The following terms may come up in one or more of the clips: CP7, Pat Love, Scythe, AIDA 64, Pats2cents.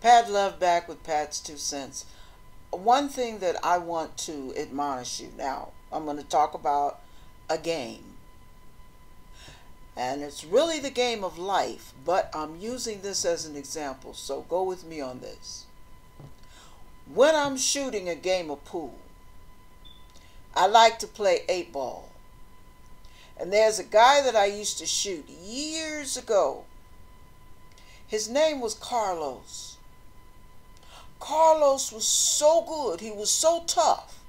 Pat Love back with Pat's 2 cents. One thing that I want to admonish you now, I'm going to talk about a game. And it's really the game of life, but I'm using this as an example, so go with me on this. When I'm shooting a game of pool, I like to play 8-ball. And there's a guy that I used to shoot years ago. His name was Carlos. Carlos was so good, he was so tough,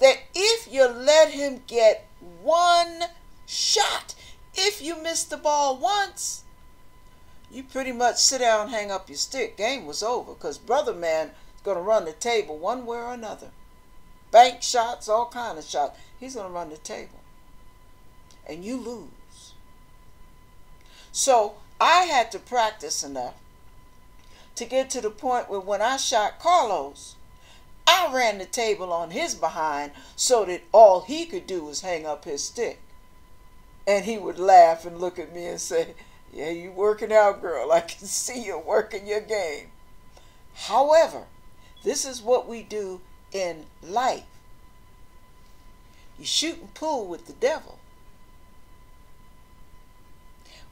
that if you let him get one shot, if you miss the ball once, you pretty much sit down, hang up your stick. Game was over, because brother man is going to run the table one way or another. Bank shots, all kind of shots. He's going to run the table. And you lose. So I had to practice enough to get to the point where when I shot Carlos, I ran the table on his behind so that all he could do was hang up his stick. And he would laugh and look at me and say, "Yeah, you working out, girl. I can see you working your game." However, this is what we do in life. You're shooting pool with the devil.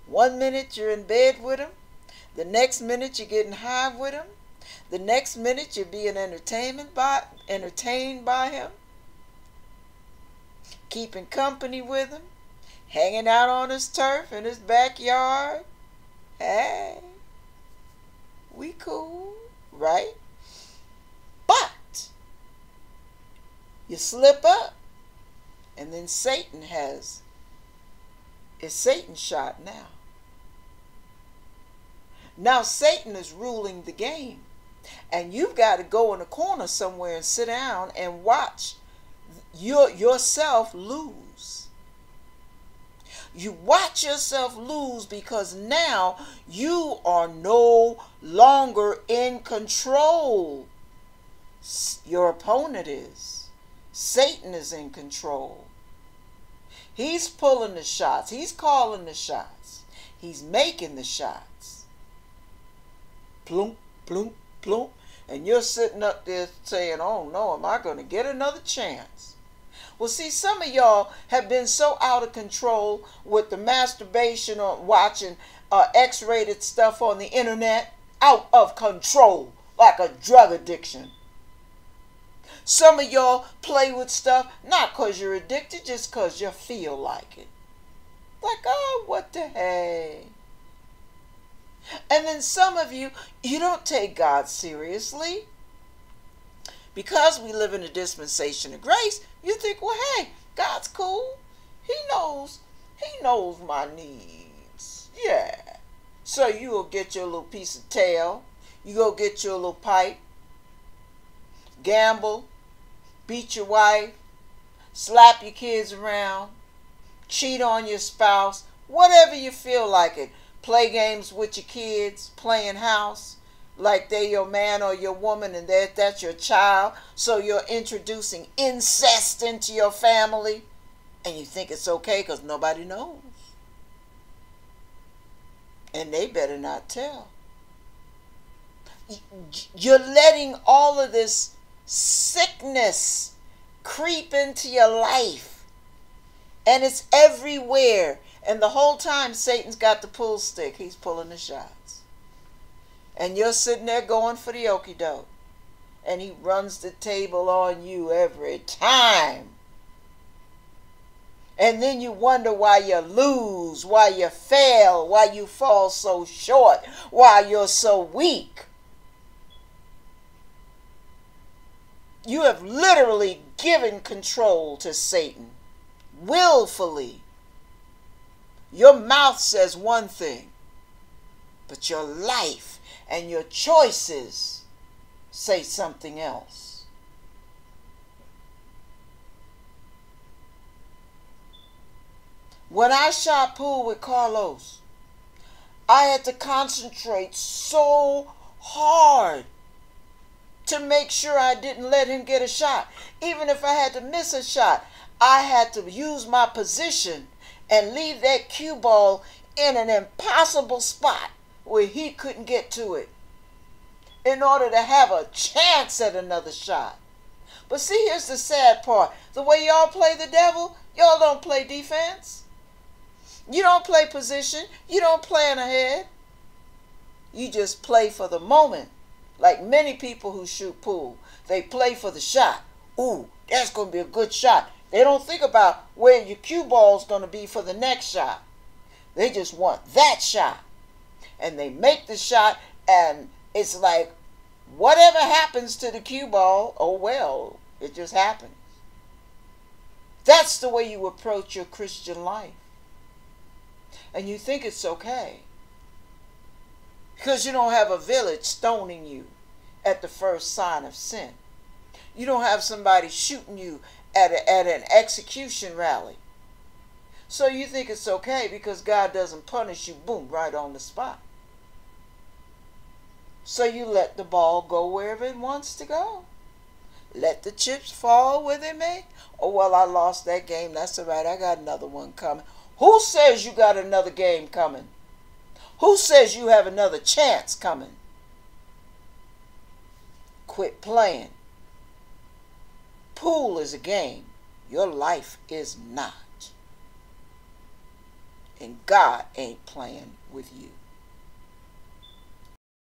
1 minute you're in bed with him. The next minute you're getting high with him. The next minute you're being entertained by him. Keeping company with him. Hanging out on his turf in his backyard. Hey, we cool, right? But you slip up, and then Satan has it's Satan's shot now. Now Satan is ruling the game, and you've got to go in a corner somewhere and sit down and watch yourself lose. You watch yourself lose because now you are no longer in control. Your opponent is. Satan is in control. He's pulling the shots. He's calling the shots. He's making the shots. Plunk, plunk, plunk. And you're sitting up there saying, "Oh no, am I going to get another chance?" Well, see, some of y'all have been so out of control with the masturbation or watching X-rated stuff on the internet, out of control, like a drug addiction. Some of y'all play with stuff, not because you're addicted, just because you feel like it. Like, oh, what the hey? And then some of you, you don't take God seriously. Because we live in a dispensation of grace, you think, well, hey, God's cool. He knows my needs. Yeah. So you go get your little piece of tail. You go get your little pipe. Gamble, beat your wife, slap your kids around, cheat on your spouse, whatever you feel like it. Play games with your kids, playing house, like they're your man or your woman and that's your child. So you're introducing incest into your family, and you think it's okay because nobody knows. And they better not tell. You're letting all of this sickness creep into your life, and it's everywhere, and the whole time Satan's got the pull stick. He's pulling the shots, and you're sitting there going for the okey doke, and he runs the table on you every time. And then you wonder why you lose, why you fail, why you fall so short, why you're so weak. You have literally given control to Satan, willfully. Your mouth says one thing, but your life and your choices say something else. When I shot pool with Carlos, I had to concentrate so hard to make sure I didn't let him get a shot. Even if I had to miss a shot, I had to use my position and leave that cue ball in an impossible spot where he couldn't get to it. in order to have a chance at another shot. But see, here's the sad part. The way y'all play the devil, y'all don't play defense. You don't play position. You don't plan ahead. You just play for the moment. Like many people who shoot pool, they play for the shot. Ooh, that's going to be a good shot. They don't think about where your cue ball is going to be for the next shot. They just want that shot. And they make the shot, and it's like, whatever happens to the cue ball, oh well, it just happens. That's the way you approach your Christian life. And you think it's okay, because you don't have a village stoning you at the first sign of sin. You don't have somebody shooting you at an execution rally. So you think it's okay because God doesn't punish you, boom, right on the spot. So you let the ball go wherever it wants to go. Let the chips fall where they may. Oh, well, I lost that game. That's all right. I got another one coming. Who says you got another game coming? Who says you have another chance coming? Quit playing. Pool is a game. Your life is not. And God ain't playing with you.